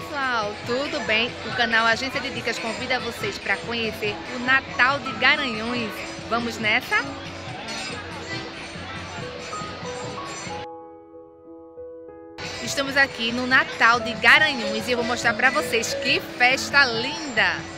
pessoal, tudo bem? O canal Agência de Dicas convida vocês para conhecer o Natal de Garanhuns. Vamos nessa? Estamos aqui no Natal de Garanhuns e eu vou mostrar para vocês que festa linda!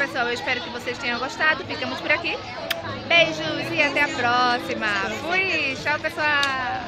Pessoal, eu espero que vocês tenham gostado. Ficamos por aqui. Beijos e até a próxima. Fui! Tchau, pessoal!